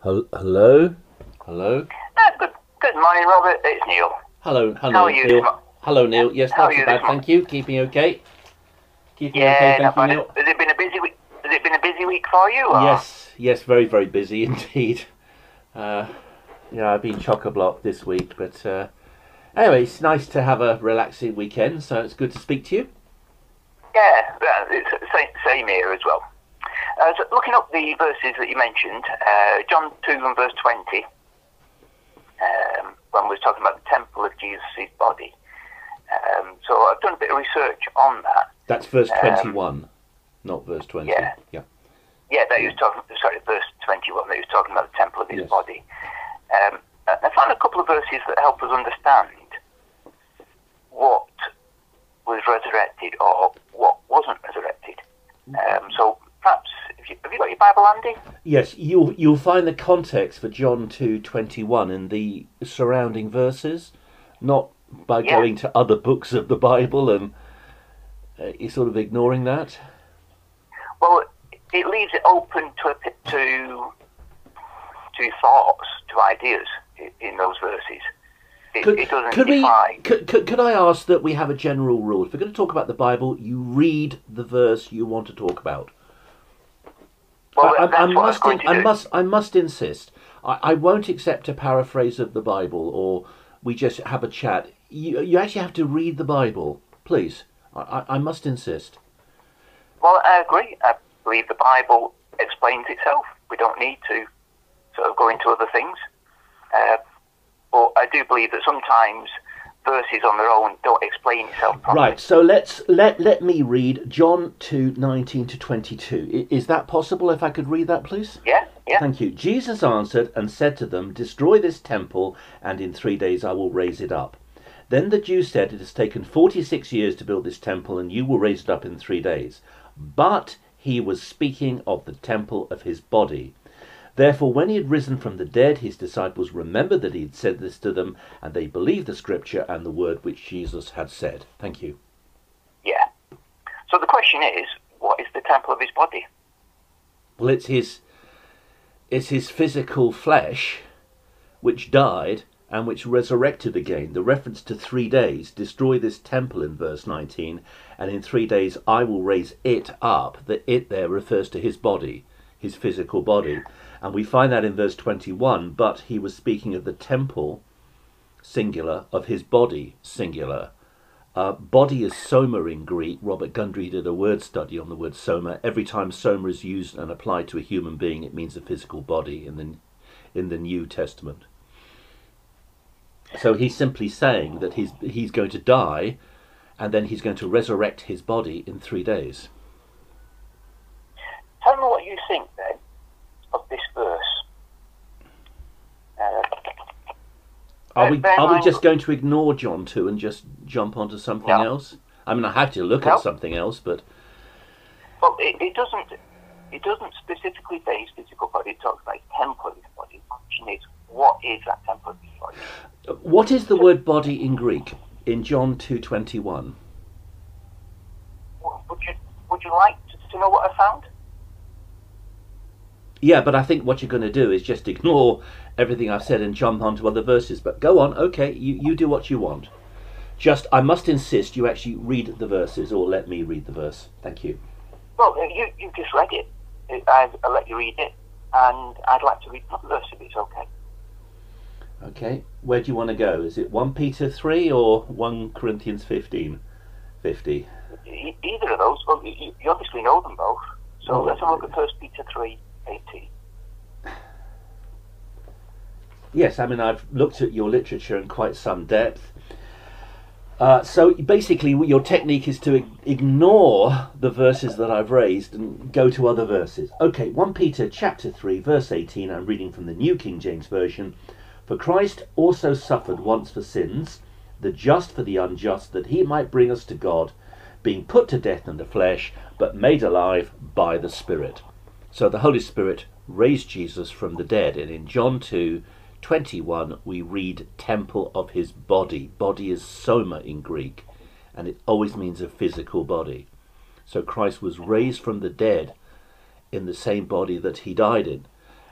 Hello? Hello? Good morning, Robert. It's Neil. Hello, how are you, Neil? Hello, Neil. Yes, not too bad, thank you. Keeping okay? Keeping okay, thank you, Neil. Has it been a busy week for you? Or? Yes, very, very busy indeed. Yeah, I've been chock-a-block this week, but anyway, it's nice to have a relaxing weekend, so it's good to speak to you. Yeah, well, it's same here as well. So looking up the verses that you mentioned, John 2 and verse 20, when we were talking about the temple of Jesus' body. So I've done a bit of research on that. That's verse 21, not verse 20. Yeah, that he was talking, sorry, verse 21, that he was talking about the temple of his body. I found a couple of verses that help us understand what was resurrected or what wasn't resurrected. So perhaps, have you got your Bible handy? Yes, you'll find the context for John 2:21 in the surrounding verses, not by going to other books of the Bible and you're sort of ignoring that. Well, it leaves it open to thoughts, to ideas in those verses. It doesn't define. Could I ask that we have a general rule? If we're going to talk about the Bible, you read the verse you want to talk about. Well, I must insist. I won't accept a paraphrase of the Bible, or we just have a chat. You actually have to read the Bible, please. I must insist. Well, I agree. I believe the Bible explains itself. We don't need to sort of go into other things. But I do believe that sometimes verses on their own don't explain itself properly. Right, so let me read John 2:19 to 22. Is that possible if I could read that, please? Yeah. Thank you. Jesus answered and said to them, "Destroy this temple, and in 3 days I will raise it up." Then the Jews said, "It has taken 46 years to build this temple, and you will raise it up in 3 days." But he was speaking of the temple of his body. Therefore, when he had risen from the dead, his disciples remembered that he had said this to them, and they believed the scripture and the word which Jesus had said. Thank you. Yeah. So the question is, what is the temple of his body? Well, it's his physical flesh, which died and which resurrected again. The reference to 3 days, destroy this temple in verse 19, and in 3 days I will raise it up. The it there refers to his body, his physical body. And we find that in verse 21, but he was speaking of the temple, singular, of his body, singular. Body is soma in Greek. Robert Gundry did a word study on the word soma. Every time soma is used and applied to a human being, it means a physical body in the New Testament. So he's simply saying that he's going to die, and then he's going to resurrect his body in 3 days. Tell me what you think, then, of this verse. Are we just going to ignore John 2 and just jump onto something else? I mean, I have to look at something else, but... Well, it doesn't specifically say his physical body. It talks about his temple of his body. The question is, what is that temple of his body? What is the word body in Greek in John 2:21? Would you like to know what I found? Yeah, but I think what you're going to do is just ignore everything I've said and jump onto other verses. But go on, okay, you do what you want. Just, I must insist you actually read the verses, or let me read the verse. Thank you. Well, you just read it. I let you read it, and I'd like to read another verse if it's okay. Okay, where do you want to go? Is it 1 Peter 3 or 1 Corinthians 15:50? Either of those. Well, you obviously know them both. So let's have a look at 1 Peter 3. Yes, I mean, I've looked at your literature in quite some depth. So basically your technique is to ignore the verses that I've raised and go to other verses. Okay, 1 Peter chapter 3 verse 18, I'm reading from the New King James Version. For Christ also suffered once for sins, the just for the unjust, that he might bring us to God, being put to death in the flesh, but made alive by the Spirit. So the Holy Spirit raised Jesus from the dead, and in John 2:21 we read temple of his body. Body is soma in Greek, and it always means a physical body. So Christ was raised from the dead in the same body that he died in,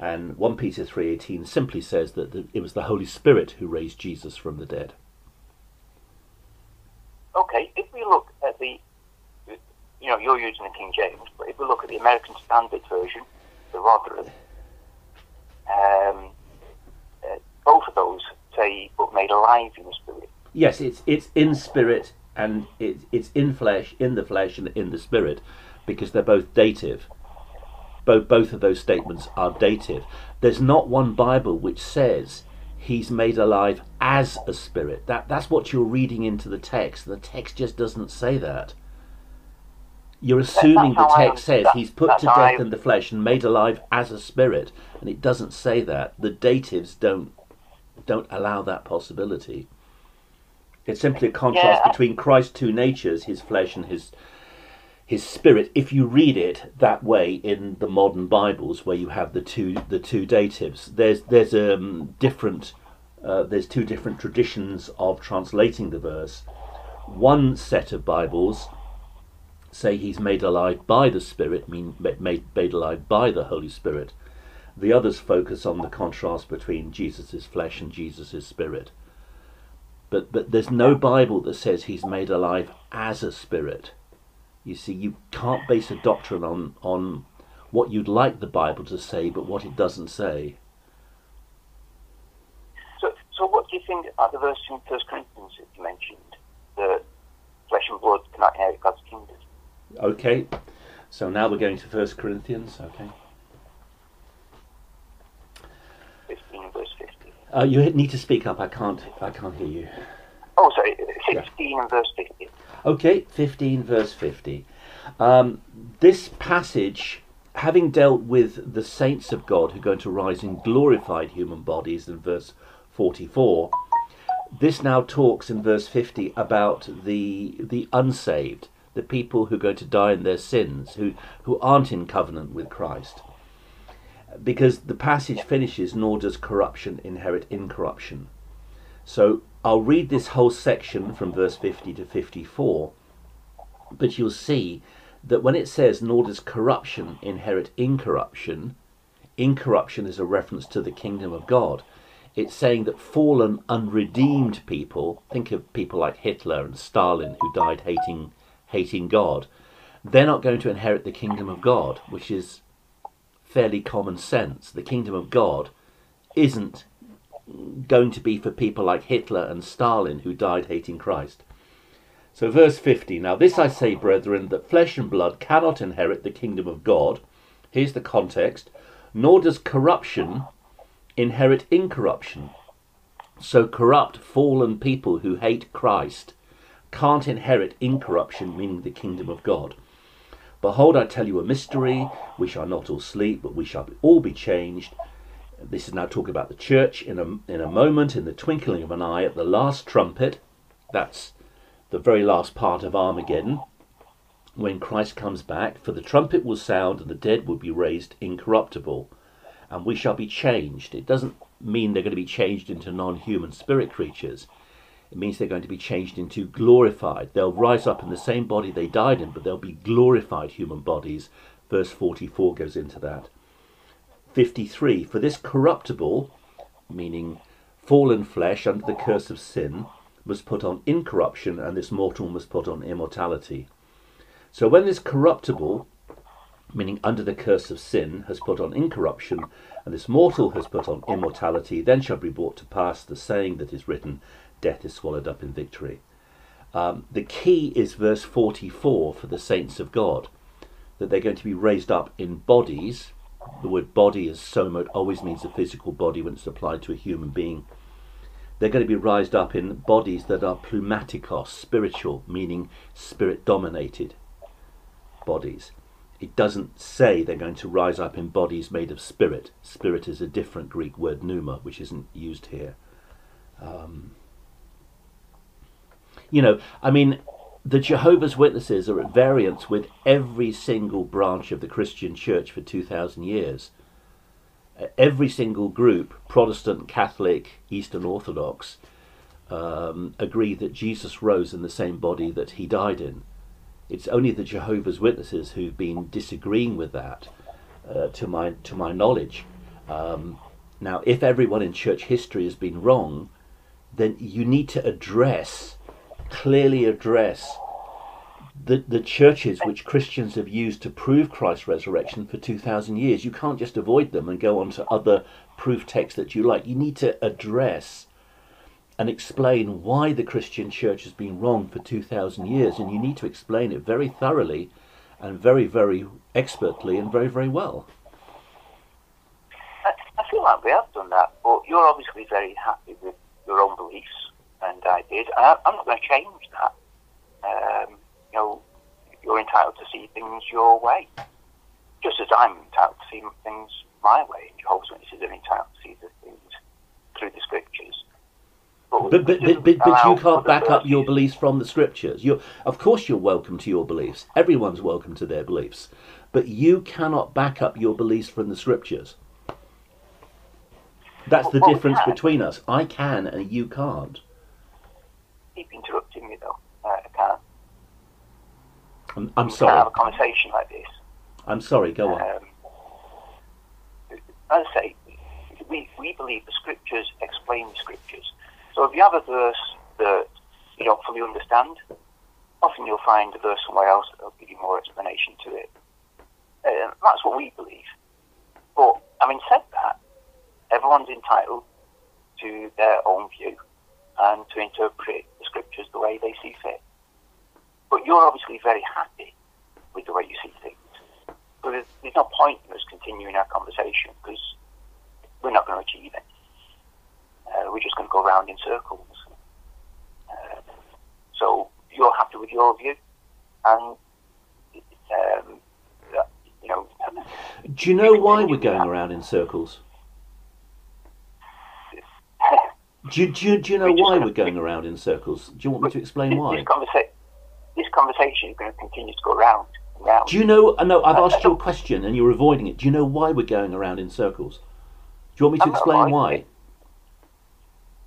And 1 Peter 3:18 simply says that it was the Holy Spirit who raised Jesus from the dead. Okay, if we look at the, you know, you're using the King James, but if we look at the American Standard Version, the Rotherham, both of those say, but made alive in the Spirit. Yes, it's in Spirit, and it's in flesh, in the flesh, and in the Spirit, because they're both dative. Both of those statements are dative. There's not one Bible which says he's made alive as a spirit. That's what you're reading into the text. The text just doesn't say that. You're assuming the text says he's put to death in the flesh and made alive as a spirit, and it doesn't say that. The datives don't allow that possibility. It's simply a contrast between Christ's two natures, his flesh and his spirit, if you read it that way in the modern Bibles, where you have the two datives. There's two different traditions of translating the verse. One set of Bibles say he's made alive by the Spirit, made alive by the Holy Spirit. The others focus on the contrast between Jesus's flesh and Jesus's spirit. But there's no Bible that says he's made alive as a spirit. You see, you can't base a doctrine on what you'd like the Bible to say, but what it doesn't say. So what do you think about the verse in 1 Corinthians that you mentioned, that flesh and blood cannot inherit God's kingdom? Okay, so now we're going to 1 Corinthians, okay. 15, verse 15. You need to speak up, I can't hear you. Oh, sorry, 16 and verse 50. Okay, 15 verse 50. This passage, having dealt with the saints of God who are going to rise in glorified human bodies in verse 44, this now talks in verse 50 about the unsaved, the people who are going to die in their sins, who aren't in covenant with Christ. Because the passage finishes, nor does corruption inherit incorruption. So I'll read this whole section from verse 50 to 54, but you'll see that when it says, nor does corruption inherit incorruption, incorruption is a reference to the kingdom of God. It's saying that fallen, unredeemed people, think of people like Hitler and Stalin who died hating God, they're not going to inherit the kingdom of God, which is fairly common sense. The kingdom of God isn't going to be for people like Hitler and Stalin who died hating Christ. So verse 50, now this I say, brethren, that flesh and blood cannot inherit the kingdom of God. Here's the context. Nor does corruption inherit incorruption. So corrupt, fallen people who hate Christ can't inherit incorruption, meaning the kingdom of God. Behold, I tell you a mystery. We shall not all sleep, but we shall all be changed. This is now talking about the church, in a moment, in the twinkling of an eye, at the last trumpet. That's the very last part of Armageddon, when Christ comes back. For the trumpet will sound, and the dead will be raised incorruptible, and we shall be changed. It doesn't mean they're going to be changed into non-human spirit creatures. It means they're going to be changed into glorified. They'll rise up in the same body they died in, but they'll be glorified human bodies. Verse 44 goes into that. 53, for this corruptible, meaning fallen flesh under the curse of sin, was put on incorruption, and this mortal was put on immortality. So when this corruptible, meaning under the curse of sin, has put on incorruption, and this mortal has put on immortality, then shall be brought to pass the saying that is written, death is swallowed up in victory. The key is verse 44 for the saints of God, that they're going to be raised up in bodies. The word body, as soma, always means a physical body when it's applied to a human being. They're going to be raised up in bodies that are pneumatikos, spiritual, meaning spirit-dominated bodies. It doesn't say they're going to rise up in bodies made of spirit. Spirit is a different Greek word, pneuma, which isn't used here. You know, I mean, the Jehovah's Witnesses are at variance with every single branch of the Christian church for 2,000 years. Every single group, Protestant, Catholic, Eastern Orthodox, agree that Jesus rose in the same body that he died in. It's only the Jehovah's Witnesses who've been disagreeing with that, to my knowledge. Now, if everyone in church history has been wrong, then you need to clearly address the churches which Christians have used to prove Christ's resurrection for 2,000 years. You can't just avoid them and go on to other proof texts that you like. You need to address and explain why the Christian church has been wrong for 2,000 years, and you need to explain it very thoroughly and very, very expertly and very, very well. I feel like we have done that, but you're obviously very happy with your own beliefs, and I'm not going to change that. You know, you're entitled to see things your way, just as I'm entitled to see things my way. Jehovah's Witnesses are entitled to see the things through the scriptures. But you can't back up your beliefs from the scriptures. Of course you're welcome to your beliefs. Everyone's welcome to their beliefs. But you cannot back up your beliefs from the scriptures. That's the difference between us. I can and you can't. Keep interrupting me though. I can't. I'm sorry. I can't have a conversation like this. I'm sorry, go on. As I say, we believe the scriptures explain the scriptures. So if you have a verse that you don't fully understand, often you'll find a verse somewhere else that will give you more explanation to it. That's what we believe. But having said that, everyone's entitled to their own view and to interpret the scriptures the way they see fit. But you're obviously very happy with the way you see things. So there's no point in us continuing our conversation because we're not going to achieve it. We're just going to go round in circles. So you're happy with your view, and you know. Do you know why we're going around in circles? Do you know why we're going around in circles? Do you want me to explain why? This conversation is going to continue to go round and round. Do you know? No, I've asked you a question and you're avoiding it. Do you know why we're going around in circles? Do you want me to explain why?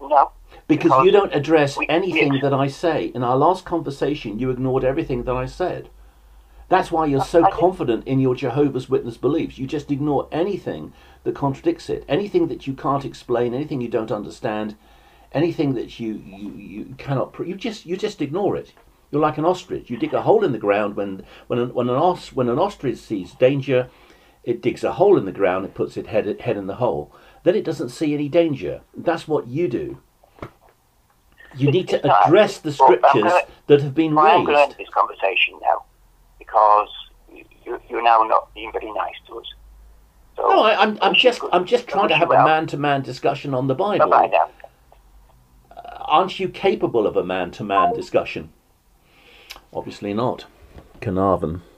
No. Because you don't address anything that I say. In our last conversation, you ignored everything that I said. That's why you're so confident in your Jehovah's Witness beliefs. You just ignore anything that contradicts it, anything that you can't explain, anything you don't understand, anything that you cannot. You just ignore it. You're like an ostrich. You dig a hole in the ground when an ostrich sees danger, it digs a hole in the ground and puts its head in the hole. Then it doesn't see any danger. That's what you do. You need to address the scriptures that have been raised. I'm going to end this conversation now, because you're now not being very nice to us. So no, I'm just trying to have a man-to-man discussion on the Bible. Bye-bye now. Aren't you capable of a man-to-man discussion? Obviously not. Caernarfon.